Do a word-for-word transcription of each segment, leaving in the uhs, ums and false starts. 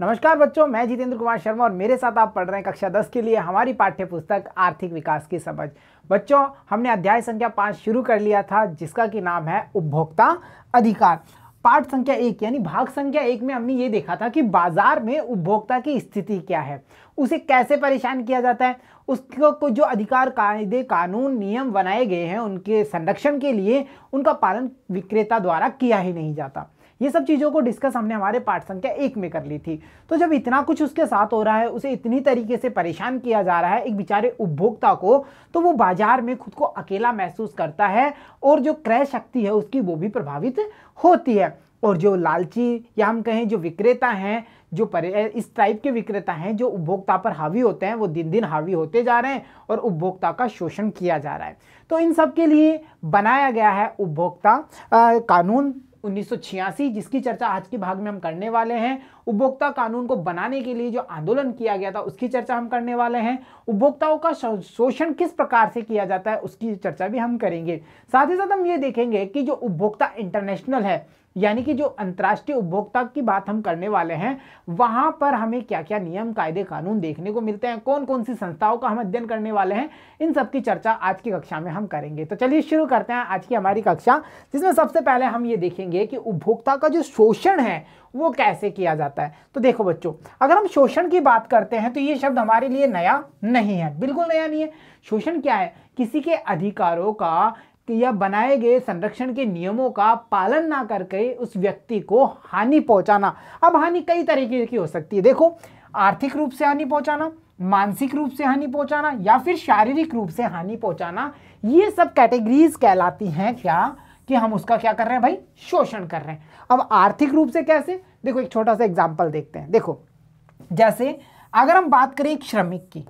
नमस्कार बच्चों, मैं जितेंद्र कुमार शर्मा और मेरे साथ आप पढ़ रहे हैं कक्षा दस के लिए हमारी पाठ्य पुस्तक आर्थिक विकास की समझ। बच्चों, हमने अध्याय संख्या पाँच शुरू कर लिया था जिसका कि नाम है उपभोक्ता अधिकार। पाठ संख्या एक यानी भाग संख्या एक में हमने ये देखा था कि बाजार में उपभोक्ता की स्थिति क्या है, उसे कैसे परेशान किया जाता है, उसको जो अधिकार कायदे कानून नियम बनाए गए हैं उनके संरक्षण के लिए उनका पालन विक्रेता द्वारा किया ही नहीं जाता। ये सब चीज़ों को डिस्कस हमने हमारे पाठ संख्या एक में कर ली थी। तो जब इतना कुछ उसके साथ हो रहा है, उसे इतनी तरीके से परेशान किया जा रहा है एक बेचारे उपभोक्ता को, तो वो बाजार में खुद को अकेला महसूस करता है और जो क्रय शक्ति है उसकी वो भी प्रभावित होती है। और जो लालची या हम कहें जो विक्रेता हैं, जो परे इस टाइप के विक्रेता हैं जो उपभोक्ता पर हावी होते हैं, वो दिन दिन हावी होते जा रहे हैं और उपभोक्ता का शोषण किया जा रहा है। तो इन सब के लिए बनाया गया है उपभोक्ता कानून उन्नीस सौ छियासी, जिसकी चर्चा आज के भाग में हम करने वाले हैं। उपभोक्ता कानून को बनाने के लिए जो आंदोलन किया गया था उसकी चर्चा हम करने वाले हैं। उपभोक्ताओं का शोषण किस प्रकार से किया जाता है उसकी चर्चा भी हम करेंगे। साथ ही साथ हम ये देखेंगे कि जो उपभोक्ता इंटरनेशनल है यानी कि जो अंतर्राष्ट्रीय उपभोक्ता की बात हम करने वाले हैं, वहाँ पर हमें क्या क्या नियम कायदे कानून देखने को मिलते हैं, कौन कौन सी संस्थाओं का हम अध्ययन करने वाले हैं, इन सब की चर्चा आज की कक्षा में हम करेंगे। तो चलिए शुरू करते हैं आज की हमारी कक्षा, जिसमें सबसे पहले हम ये देखेंगे कि उपभोक्ता का जो शोषण है वो कैसे किया जाता है। तो देखो बच्चों, अगर हम शोषण की बात करते हैं तो ये शब्द हमारे लिए नया नहीं है, बिल्कुल नया नहीं है। शोषण क्या है? किसी के अधिकारों का या बनाए गए संरक्षण के नियमों का पालन ना करके उस व्यक्ति को हानि पहुंचाना। अब हानि कई तरीके की हो सकती है। देखो, आर्थिक रूप से हानि पहुंचाना, मानसिक रूप से हानि पहुंचाना या फिर शारीरिक रूप से हानि पहुंचाना, ये सब कैटेगरीज कहलाती हैं क्या कि हम उसका क्या कर रहे हैं भाई, शोषण कर रहे हैं। अब आर्थिक रूप से कैसे, देखो एक छोटा सा एग्जाम्पल देखते हैं। देखो, जैसे अगर हम बात करें एक श्रमिक की,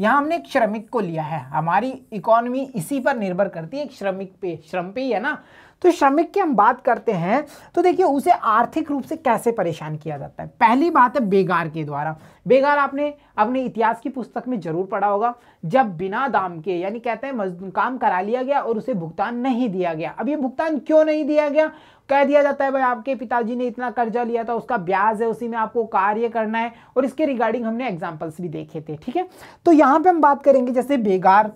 यहाँ हमने एक श्रमिक को लिया है, हमारी इकोनॉमी इसी पर निर्भर करती है, एक श्रमिक पे, श्रम पे ही है ना। तो श्रमिक की हम बात करते हैं तो देखिए उसे आर्थिक रूप से कैसे परेशान किया जाता है। पहली बात है बेगार के द्वारा। बेगार आपने अपने इतिहास की पुस्तक में जरूर पढ़ा होगा, जब बिना दाम के यानी कहते हैं काम करा लिया गया और उसे भुगतान नहीं दिया गया। अब ये भुगतान क्यों नहीं दिया गया? कह दिया जाता है भाई आपके पिताजी ने इतना कर्जा लिया था, उसका ब्याज है, उसी में आपको कार्य करना है। और इसके रिगार्डिंग हमने एग्जाम्पल्स भी देखे थे, ठीक है। तो यहाँ पर हम बात करेंगे जैसे बेगार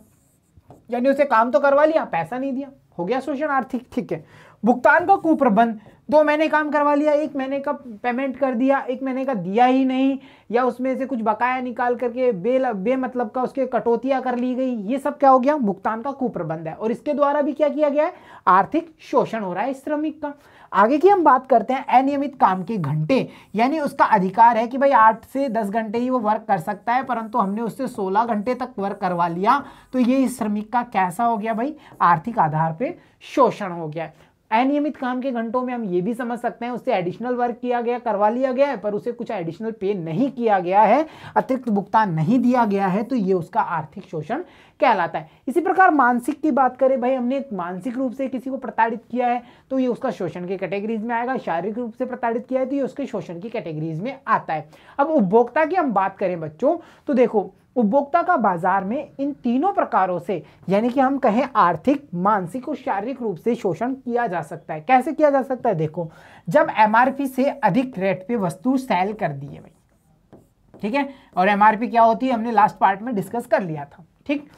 यानी उसे काम तो करवा लिया, पैसा नहीं दिया, हो गया शोषण आर्थिक, ठीक है। भुगतान का कुप्रबंध, दो महीने काम करवा लिया, एक महीने का पेमेंट कर दिया, एक महीने का दिया ही नहीं, या उसमें से कुछ बकाया निकाल करके बे बे मतलब का उसके कटौतियाँ कर ली गई, ये सब क्या हो गया, भुगतान का कुप्रबंध है। और इसके द्वारा भी क्या किया गया है, आर्थिक शोषण हो रहा है श्रमिक का। आगे की हम बात करते हैं अनियमित काम के घंटे, यानी उसका अधिकार है कि भाई आठ से दस घंटे ही वो वर्क कर सकता है, परंतु हमने उससे सोलह घंटे तक वर्क करवा लिया, तो ये श्रमिक का कैसा हो गया भाई, आर्थिक आधार पर शोषण हो गया। अनियमित काम के घंटों में हम ये भी समझ सकते हैं उससे एडिशनल वर्क किया गया, करवा लिया गया है, पर उसे कुछ एडिशनल पे नहीं किया गया है, अतिरिक्त भुगतान नहीं दिया गया है, तो ये उसका आर्थिक शोषण कहलाता है। इसी प्रकार मानसिक की बात करें, भाई हमने मानसिक रूप से किसी को प्रताड़ित किया है तो ये उसका शोषण की कैटेगरीज में आएगा, शारीरिक रूप से प्रताड़ित किया है तो ये उसके शोषण की कैटेगरीज में आता है। अब उपभोक्ता की हम बात करें बच्चों, तो देखो उपभोक्ता का बाजार में इन तीनों प्रकारों से यानी कि हम कहें आर्थिक, मानसिक और शारीरिक रूप से शोषण किया जा सकता है। कैसे किया जा सकता है? देखो, जब एमआरपी से अधिक रेट पे वस्तु सेल कर दी है भाई, ठीक है। और एमआरपी क्या होती है हमने लास्ट पार्ट में डिस्कस कर लिया था, ठीक।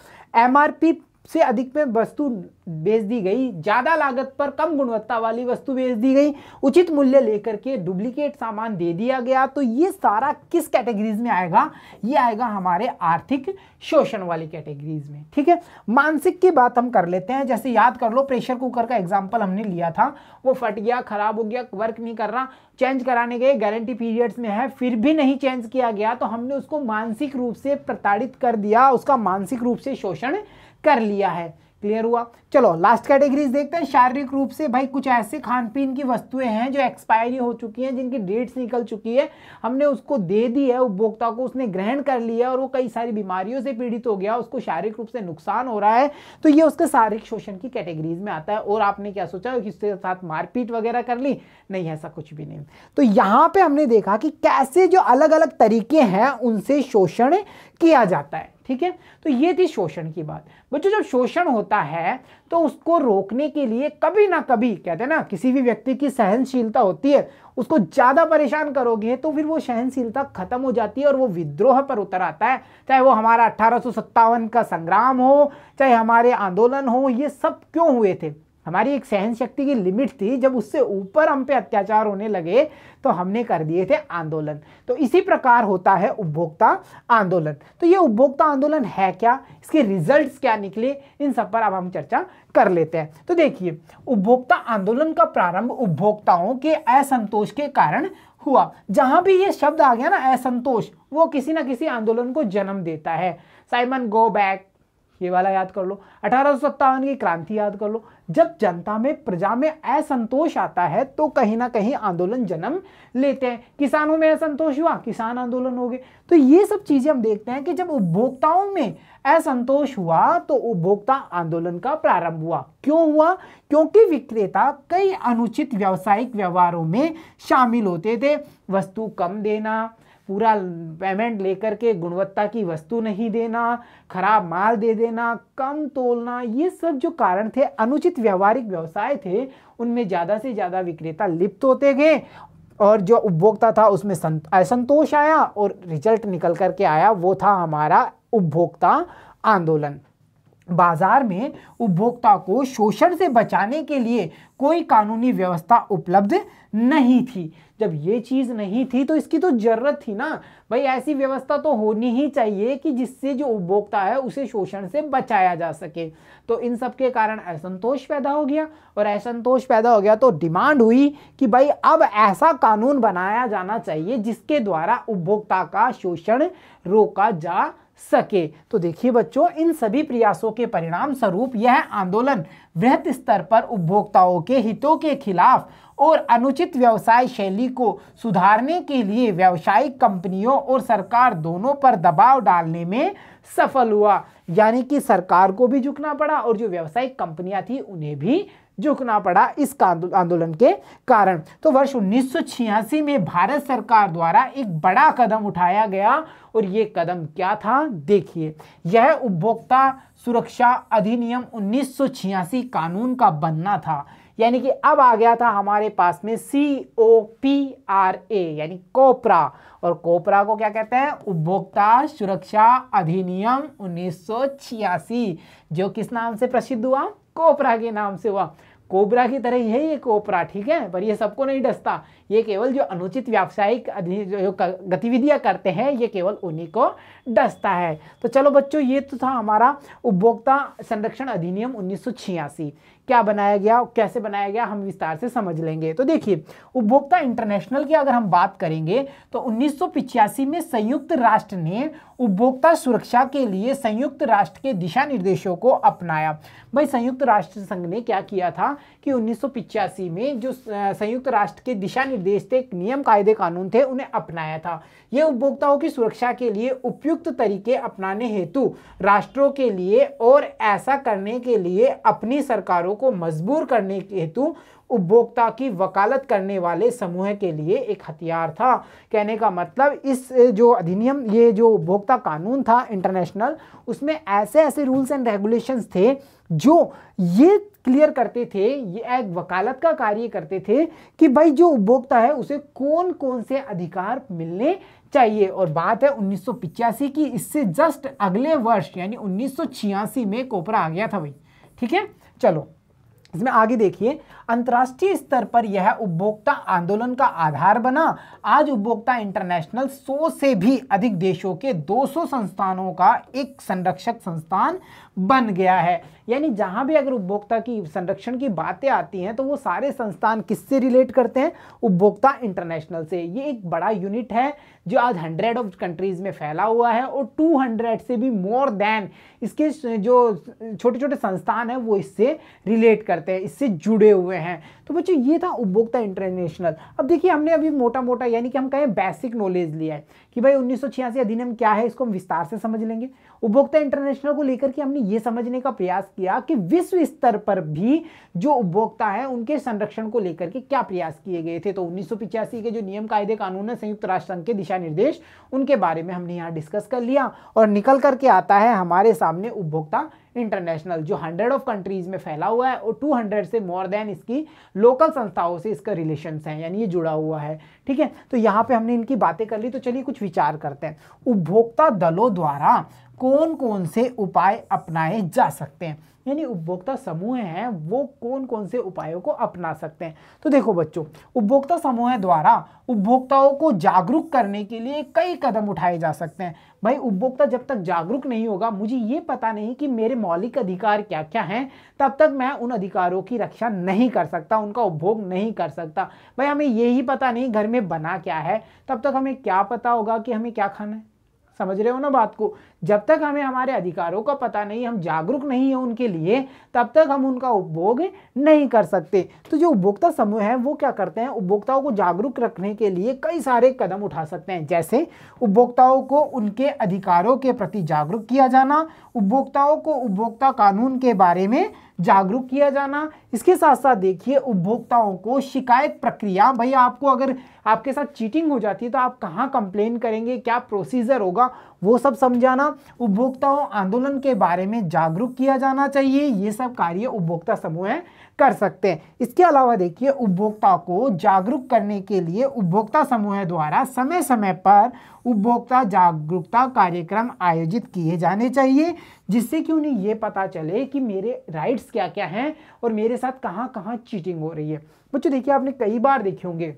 एमआरपी से अधिक में वस्तु बेच दी गई, ज़्यादा लागत पर कम गुणवत्ता वाली वस्तु बेच दी गई, उचित मूल्य लेकर के डुप्लीकेट सामान दे दिया गया, तो ये सारा किस कैटेगरीज में आएगा, ये आएगा हमारे आर्थिक शोषण वाली कैटेगरीज में, ठीक है। मानसिक की बात हम कर लेते हैं, जैसे याद कर लो प्रेशर कुकर का एग्जाम्पल हमने लिया था, वो फट गया, खराब हो गया, वर्क नहीं कर रहा, चेंज कराने गए, गारंटी पीरियड्स में है, फिर भी नहीं चेंज किया गया, तो हमने उसको मानसिक रूप से प्रताड़ित कर दिया, उसका मानसिक रूप से शोषण कर लिया है। क्लियर हुआ? चलो लास्ट कैटेगरीज देखते हैं। शारीरिक रूप से भाई कुछ ऐसे खान पीन की वस्तुएं हैं जो एक्सपायरी हो चुकी हैं, जिनकी डेट्स निकल चुकी है, हमने उसको दे दी है उपभोक्ता को, उसने ग्रहण कर लिया और वो कई सारी बीमारियों से पीड़ित हो गया, उसको शारीरिक रूप से नुकसान हो रहा है, तो ये उसके शारीरिक शोषण की कैटेगरीज में आता है। और आपने क्या सोचा कि इसके साथ मारपीट वगैरह कर ली? नहीं, ऐसा कुछ भी नहीं। तो यहाँ पर हमने देखा कि कैसे जो अलग अलग तरीके हैं उनसे शोषण किया जाता है। ठीक है, तो ये थी शोषण की बात। बच्चों, जब शोषण होता है तो उसको रोकने के लिए कभी ना कभी, कहते हैं ना, किसी भी व्यक्ति की सहनशीलता होती है, उसको ज़्यादा परेशान करोगे तो फिर वो सहनशीलता खत्म हो जाती है और वो विद्रोह पर उतर आता है। चाहे वो हमारा अट्ठारह सौ सत्तावन का संग्राम हो, चाहे हमारे आंदोलन हो, ये सब क्यों हुए थे? हमारी एक सहन शक्ति की लिमिट थी, जब उससे ऊपर हम पे अत्याचार होने लगे तो हमने कर दिए थे आंदोलन। तो इसी प्रकार होता है उपभोक्ता आंदोलन। तो ये उपभोक्ता आंदोलन है क्या, इसके रिजल्ट्स क्या निकले, इन सब पर अब हम चर्चा कर लेते हैं। तो देखिए, उपभोक्ता आंदोलन का प्रारंभ उपभोक्ताओं के असंतोष के कारण हुआ। जहाँ भी ये शब्द आ गया ना, असंतोष, वो किसी ना किसी आंदोलन को जन्म देता है। साइमन गो बैक, ये वाला याद कर लो, अठारह सौ सत्तावन की क्रांति याद कर लो। जब जनता में, प्रजा में असंतोष आता है तो कहीं ना कहीं आंदोलन जन्म लेते हैं। किसानों में असंतोष हुआ, किसान आंदोलन हो गए। तो ये सब चीज़ें हम देखते हैं कि जब उपभोक्ताओं में असंतोष हुआ तो उपभोक्ता आंदोलन का प्रारंभ हुआ। क्यों हुआ? क्योंकि विक्रेता कई अनुचित व्यावसायिक व्यवहारों में शामिल होते थे। वस्तु कम देना, पूरा पेमेंट लेकर के गुणवत्ता की वस्तु नहीं देना, खराब माल दे देना, कम तोलना, ये सब जो कारण थे, अनुचित व्यावहारिक व्यवसाय थे, उनमें ज़्यादा से ज़्यादा विक्रेता लिप्त होते गए और जो उपभोक्ता था उसमें असंतोष आया और रिजल्ट निकल कर के आया, वो था हमारा उपभोक्ता आंदोलन। बाजार में उपभोक्ता को शोषण से बचाने के लिए कोई कानूनी व्यवस्था उपलब्ध नहीं थी। जब ये चीज़ नहीं थी तो इसकी तो ज़रूरत थी ना भाई, ऐसी व्यवस्था तो होनी ही चाहिए कि जिससे जो उपभोक्ता है उसे शोषण से बचाया जा सके। तो इन सब के कारण असंतोष पैदा हो गया और असंतोष पैदा हो गया तो डिमांड हुई कि भाई अब ऐसा कानून बनाया जाना चाहिए जिसके द्वारा उपभोक्ता का शोषण रोका जा सके। तो देखिए बच्चों, इन सभी प्रयासों के परिणाम स्वरूप यह आंदोलन वृहत स्तर पर उपभोक्ताओं के हितों के खिलाफ और अनुचित व्यवसाय शैली को सुधारने के लिए व्यावसायिक कंपनियों और सरकार दोनों पर दबाव डालने में सफल हुआ। यानी कि सरकार को भी झुकना पड़ा और जो व्यावसायिक कंपनियां थी उन्हें भी झुकना पड़ा इस आंदोलन के कारण। तो वर्ष उन्नीस सौ छियासी में भारत सरकार द्वारा एक बड़ा कदम उठाया गया और ये कदम क्या था, देखिए। यह उपभोक्ता सुरक्षा अधिनियम उन्नीस सौ छियासी कानून का बनना था। यानी कि अब आ गया था हमारे पास में सी ओ पी आर ए, यानी कोपरा, और कोपरा को क्या कहते हैं? उपभोक्ता सुरक्षा अधिनियम उन्नीस सौ छियासी, जो किस नाम से प्रसिद्ध हुआ? कोपरा के नाम से हुआ। कोबरा की तरह ही है ये कोपरा, ठीक है, पर ये सबको नहीं डसता। ये केवल जो अनुचित व्यावसायिक जो गतिविधियां करते हैं ये केवल उन्हीं को डसता है। तो चलो बच्चों, ये तो था हमारा उपभोक्ता संरक्षण अधिनियम उन्नीस सौ छियासी। क्या बनाया गया, कैसे बनाया गया, हम विस्तार से समझ लेंगे। तो देखिए, उपभोक्ता इंटरनेशनल की अगर हम बात करेंगे तो उन्नीस सौ पिचासी में संयुक्त राष्ट्र ने उपभोक्ता सुरक्षा के लिए संयुक्त राष्ट्र के दिशा निर्देशों को अपनाया। भाई, संयुक्त राष्ट्र संघ ने क्या किया था कि उन्नीस सौ पिचासी में जो संयुक्त राष्ट्र के दिशा निर्देश थे, नियम कायदे कानून थे, उन्हें अपनाया था। ये उपभोक्ताओं की सुरक्षा के लिए उपयुक्त तरीके अपनाने हेतु राष्ट्रों के लिए और ऐसा करने के लिए अपनी सरकारों को मजबूर करने के हेतु उपभोक्ता की वकालत करने वाले समूह के लिए एक हथियार था। कहने का मतलब, इस जो अधिनियम, ये जो उपभोक्ता कानून था इंटरनेशनल, उसमें ऐसे ऐसे रूल्स एंड रेगुलेशंस थे जो ये क्लियर करते थे, ये एक वकालत का कार्य करते थे कि भाई जो उपभोक्ता है उसे कौन कौन से अधिकार मिलने चाहिए। और बात है उन्नीस सौ पिचासी की, इससे जस्ट अगले वर्ष यानी उन्नीस सौ छियासी में कोपरा आ गया था भाई, ठीक है। चलो इसमें आगे देखिए, अंतर्राष्ट्रीय स्तर पर यह उपभोक्ता आंदोलन का आधार बना। आज उपभोक्ता इंटरनेशनल सौ से भी अधिक देशों के दो सौ संस्थानों का एक संरक्षक संस्थान बन गया है। यानी जहाँ भी अगर उपभोक्ता की संरक्षण की बातें आती हैं तो वो सारे संस्थान किससे रिलेट करते हैं? उपभोक्ता इंटरनेशनल से। ये एक बड़ा यूनिट है जो आज हंड्रेड ऑफ कंट्रीज़ में फैला हुआ है और दो सौ से भी मोर देन इसके जो छोटे छोटे संस्थान हैं वो इससे रिलेट कर करते हैं, इससे जुड़े हुए हैं। तो बच्चों ये था उपभोक्ता इंटरनेशनल। अब देखिए हमने अभी मोटा मोटा यानी कि हम कहें बेसिक नॉलेज लिया है कि भाई उन्नीस सौ छियासी अधिनियम क्या है, इसको हम विस्तार से समझ लेंगे। उपभोक्ता इंटरनेशनल को लेकर के हमने ये समझने का प्रयास किया कि विश्व स्तर पर भी जो उपभोक्ता है उनके संरक्षण को लेकर के क्या प्रयास किए गए थे। तो उन्नीस सौ पिचासी के जो नियम कायदे कानून है संयुक्त राष्ट्र संघ के दिशा निर्देश, उनके बारे में हमने यहाँ डिस्कस कर लिया और निकल करके आता है हमारे सामने उपभोक्ता इंटरनेशनल जो हंड्रेड ऑफ कंट्रीज में फैला हुआ है और दो सौ से मोर देन इसकी लोकल संस्थाओं से इसका रिलेशंस है, यानी ये जुड़ा हुआ है। ठीक है, तो यहाँ पे हमने इनकी बातें कर ली। तो चलिए कुछ विचार करते हैं, उपभोक्ता दलों द्वारा कौन कौन से उपाय अपनाए जा सकते हैं, यानी उपभोक्ता समूह हैं वो कौन कौन से उपायों को अपना सकते हैं। तो देखो बच्चों, उपभोक्ता समूह द्वारा उपभोक्ताओं को जागरूक करने के लिए कई कदम उठाए जा सकते हैं। भाई उपभोक्ता जब तक जागरूक नहीं होगा, मुझे ये पता नहीं कि मेरे मौलिक अधिकार क्या क्या हैं, तब तक मैं उन अधिकारों की रक्षा नहीं कर सकता, उनका उपभोग नहीं कर सकता। भाई हमें यही पता नहीं घर में बना क्या है, तब तक हमें क्या पता होगा कि हमें क्या खाना है। समझ रहे हो ना बात को? जब तक हमें हमारे अधिकारों का पता नहीं, हम जागरूक नहीं हैं उनके लिए, तब तक हम उनका उपभोग नहीं कर सकते। तो जो उपभोक्ता समूह है वो क्या करते हैं, उपभोक्ताओं को जागरूक रखने के लिए कई सारे कदम उठा सकते हैं, जैसे उपभोक्ताओं को उनके अधिकारों के प्रति जागरूक किया जाना, उपभोक्ताओं को उपभोक्ता कानून के बारे में जागरूक किया जाना। इसके साथ साथ देखिए उपभोक्ताओं को शिकायत प्रक्रिया, भाई आपको अगर आपके साथ चीटिंग हो जाती है तो आप कहाँ कंप्लेन करेंगे, क्या प्रोसीजर होगा, वो सब समझाना, उपभोक्ताओं आंदोलन के बारे में जागरूक किया जाना चाहिए। ये सब कार्य उपभोक्ता समूह कर सकते हैं। इसके अलावा देखिए उपभोक्ता को जागरूक करने के लिए उपभोक्ता समूह द्वारा समय समय पर उपभोक्ता जागरूकता कार्यक्रम आयोजित किए जाने चाहिए, जिससे कि उन्हें ये पता चले कि मेरे राइट्स क्या क्या हैं और मेरे साथ कहाँ कहाँ चीटिंग हो रही है। बच्चों देखिए आपने कई बार देखे होंगे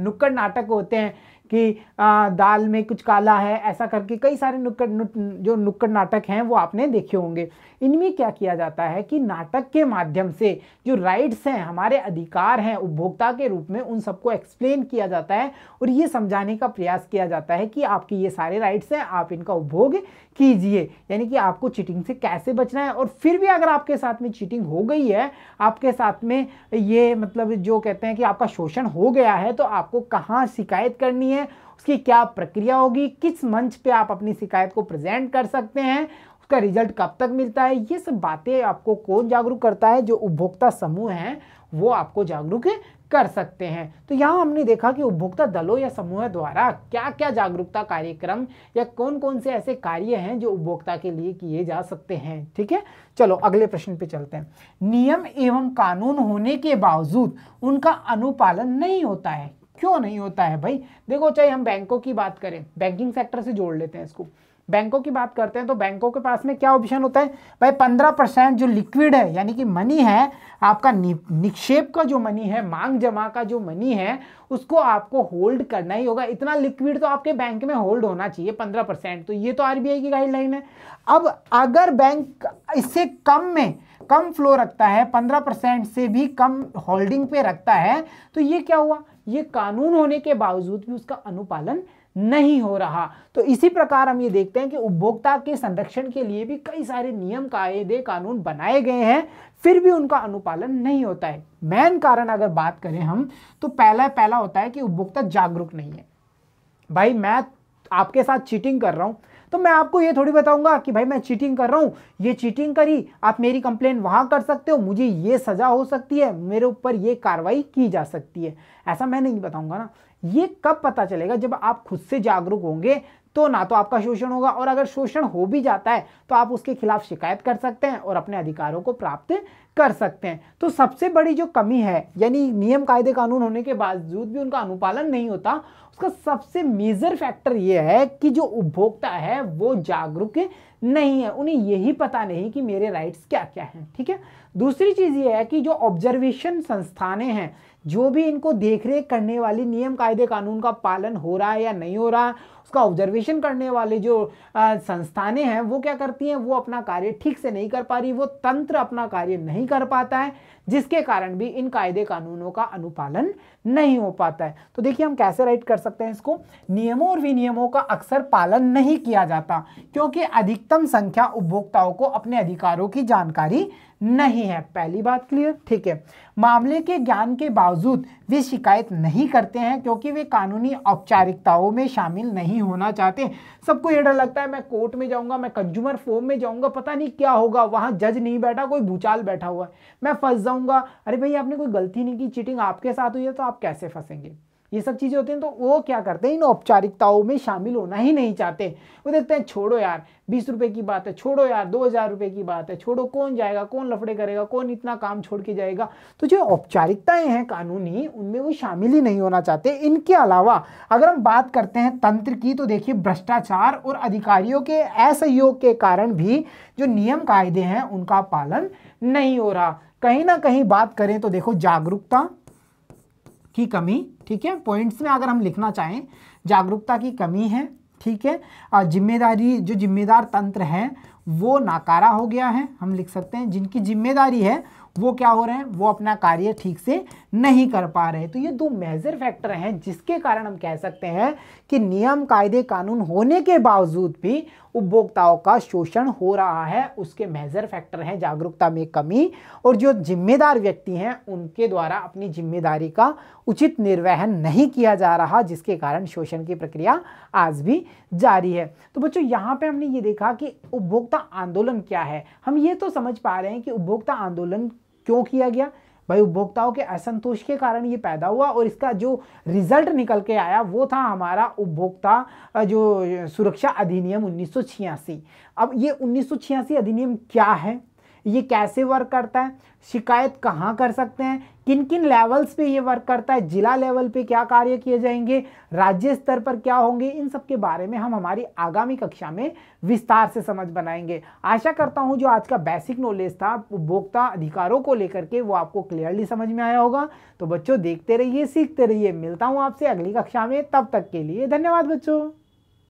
नुक्कड़ नाटक होते हैं कि आ, दाल में कुछ काला है, ऐसा करके कई सारे नुक्कड़ नु, जो नुक्कड़ नाटक हैं वो आपने देखे होंगे। इनमें क्या किया जाता है कि नाटक के माध्यम से जो राइट्स हैं, हमारे अधिकार हैं उपभोक्ता के रूप में, उन सबको एक्सप्लेन किया जाता है और ये समझाने का प्रयास किया जाता है कि आपके ये सारे राइट्स हैं, आप इनका उपभोग कीजिए, यानी कि आपको चीटिंग से कैसे बचना है। और फिर भी अगर आपके साथ में चीटिंग हो गई है, आपके साथ में ये मतलब जो कहते हैं कि आपका शोषण हो गया है, तो आपको कहाँ शिकायत करनी है, उसकी क्या प्रक्रिया होगी, किस मंच पे आप अपनी शिकायत को प्रेजेंट कर सकते हैं, उसका रिजल्ट कब तक मिलता है, ये सब बातें आपको कौन जागरूक करता है, जो उपभोक्ता समूह हैं वो आपको जागरूक कर सकते हैं। तो यहाँ हमने देखा कि उपभोक्ता दलों या समूह द्वारा क्या क्या जागरूकता कार्यक्रम या कौन कौन से ऐसे कार्य हैं जो उपभोक्ता के लिए किए जा सकते हैं। ठीक है, चलो अगले प्रश्न पे चलते हैं। नियम एवं कानून होने के बावजूद उनका अनुपालन नहीं होता है, क्यों नहीं होता है? भाई देखो, चाहे हम बैंकों की बात करें, बैंकिंग सेक्टर से जोड़ लेते हैं इसको, बैंकों की बात करते हैं तो बैंकों के पास में क्या ऑप्शन होता है? भाई पंद्रह परसेंट जो लिक्विड है, यानी कि मनी है आपका, निक्षेप का जो मनी है, मांग जमा का जो मनी है, उसको आपको होल्ड करना ही होगा। इतना लिक्विड तो आपके बैंक में होल्ड होना चाहिए, पंद्रह परसेंट, तो ये तो आरबीआई की गाइडलाइन है। अब अगर बैंक इससे कम में कम फ्लो रखता है, पंद्रह परसेंट से भी कम होल्डिंग पे रखता है, तो ये क्या हुआ, ये कानून होने के बावजूद भी उसका अनुपालन नहीं हो रहा। तो इसी प्रकार हम ये देखते हैं कि उपभोक्ता के संरक्षण के लिए भी कई सारे नियम कायदे कानून बनाए गए हैं, फिर भी उनका अनुपालन नहीं होता है। मेन कारण अगर बात करें हम, तो पहला पहला होता है कि उपभोक्ता जागरूक नहीं है। भाई मैं आपके साथ चीटिंग कर रहा हूँ, तो मैं आपको ये थोड़ी बताऊंगा कि भाई मैं चीटिंग कर रहा हूँ, ये चीटिंग करी, आप मेरी कंप्लेन वहाँ कर सकते हो, मुझे ये सज़ा हो सकती है, मेरे ऊपर ये कार्रवाई की जा सकती है, ऐसा मैं नहीं बताऊंगा ना। ये कब पता चलेगा, जब आप खुद से जागरूक होंगे, तो ना तो आपका शोषण होगा, और अगर शोषण हो भी जाता है तो आप उसके खिलाफ शिकायत कर सकते हैं और अपने अधिकारों को प्राप्त कर सकते हैं। तो सबसे बड़ी जो कमी है, यानी नियम कायदे कानून होने के बावजूद भी उनका अनुपालन नहीं होता, उसका सबसे मेजर फैक्टर ये है कि जो उपभोक्ता है वो जागरूक नहीं है, उन्हें यही पता नहीं कि मेरे राइट्स क्या क्या हैं। ठीक है, दूसरी चीज़ ये है कि जो ऑब्जर्वेशन संस्थानें हैं, जो भी इनको देखरेख करने वाली, नियम कायदे कानून का पालन हो रहा है या नहीं हो रहा, उसका ऑब्जर्वेशन करने वाले जो संस्थानें हैं वो क्या करती हैं, वो अपना कार्य ठीक से नहीं कर पा रही, वो तंत्र अपना कार्य नहीं कर पाता है, जिसके कारण भी इन कायदे कानूनों का अनुपालन नहीं हो पाता है। तो देखिए हम कैसे राइट कर सकते हैं इसको, नियमों और विनियमों का अक्सर पालन नहीं किया जाता, क्योंकि अधिकतम संख्या उपभोक्ताओं को अपने अधिकारों की जानकारी नहीं है। पहली बात क्लियर, ठीक है। मामले के ज्ञान के बावजूद वे शिकायत नहीं करते हैं क्योंकि वे कानूनी औपचारिकताओं में शामिल नहीं होना चाहते। सबको ये डर लगता है मैं कोर्ट में जाऊंगा, मैं कंज्यूमर फोरम में जाऊंगा, पता नहीं क्या होगा, वहाँ जज नहीं बैठा, कोई भूचाल बैठा हुआ है, मैं फंस जाऊँगा। अरे भाई आपने कोई गलती नहीं की, चीटिंग आपके साथ हुई है तो आप कैसे फंसेंगे। ये सब चीज़ें होती हैं। तो वो क्या करते हैं, इन औपचारिकताओं में शामिल होना ही नहीं चाहते। वो देखते हैं छोड़ो यार, बीस रुपए की बात है, छोड़ो यार दो हज़ार रुपये की बात है, छोड़ो कौन जाएगा, कौन लफड़े करेगा, कौन इतना काम छोड़ के जाएगा। तो जो औपचारिकताएं हैं कानूनी, उनमें वो शामिल ही नहीं होना चाहते। इनके अलावा अगर हम बात करते हैं तंत्र की, तो देखिए भ्रष्टाचार और अधिकारियों के असहयोग के कारण भी जो नियम कायदे हैं उनका पालन नहीं हो रहा। कहीं ना कहीं बात करें तो देखो जागरूकता की कमी, ठीक है, पॉइंट्स में अगर हम लिखना चाहें जागरूकता की कमी है, ठीक है। जिम्मेदारी, जो जिम्मेदार तंत्र है वो नाकारा हो गया है, हम लिख सकते हैं जिनकी जिम्मेदारी है वो क्या हो रहे हैं, वो अपना कार्य ठीक से नहीं कर पा रहे। तो ये दो मेजर फैक्टर हैं जिसके कारण हम कह सकते हैं कि नियम कायदे कानून होने के बावजूद भी उपभोक्ताओं का शोषण हो रहा है। उसके मेजर फैक्टर हैं जागरूकता में कमी और जो जिम्मेदार व्यक्ति हैं उनके द्वारा अपनी जिम्मेदारी का उचित निर्वहन नहीं किया जा रहा, जिसके कारण शोषण की प्रक्रिया आज भी जारी है। तो बच्चों यहाँ पर हमने ये देखा कि उपभोक्ता आंदोलन क्या है। हम ये तो समझ पा रहे हैं कि उपभोक्ता आंदोलन क्यों किया गया, भाई उपभोक्ताओं के असंतोष के कारण ये पैदा हुआ और इसका जो रिजल्ट निकल के आया वो था हमारा उपभोक्ता जो सुरक्षा अधिनियम उन्नीस सौ छियासी। अब ये उन्नीस सौ छियासी अधिनियम क्या है, ये कैसे वर्क करता है, शिकायत कहाँ कर सकते हैं, किन किन लेवल्स पे ये वर्क करता है, जिला लेवल पे क्या कार्य किए जाएंगे, राज्य स्तर पर क्या होंगे, इन सब के बारे में हम हमारी आगामी कक्षा में विस्तार से समझ बनाएंगे। आशा करता हूँ जो आज का बेसिक नॉलेज था उपभोक्ता अधिकारों को लेकर के वो आपको क्लियरली समझ में आया होगा। तो बच्चों देखते रहिए, सीखते रहिए। मिलता हूँ आपसे अगली कक्षा में, तब तक के लिए धन्यवाद बच्चों।